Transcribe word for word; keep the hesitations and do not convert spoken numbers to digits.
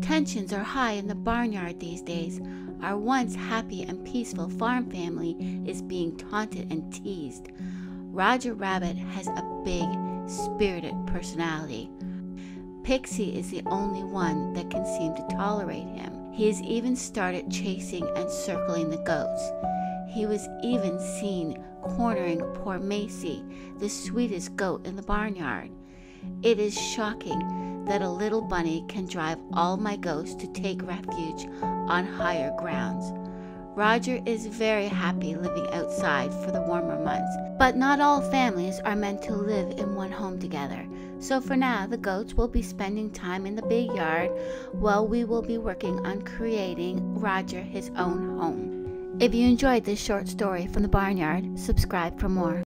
Tensions are high in the barnyard these days. Our once happy and peaceful farm family is being taunted and teased. Roger Rabbit has a big, spirited personality. Pixie is the only one that can seem to tolerate him. He has even started chasing and circling the goats. He was even seen cornering poor Macy, the sweetest goat in the barnyard. It is shocking that a little bunny can drive all my goats to take refuge on higher grounds. Roger is very happy living outside for the warmer months, but not all families are meant to live in one home together. So for now, the goats will be spending time in the big yard while we will be working on creating Roger his own home. If you enjoyed this short story from the barnyard, subscribe for more.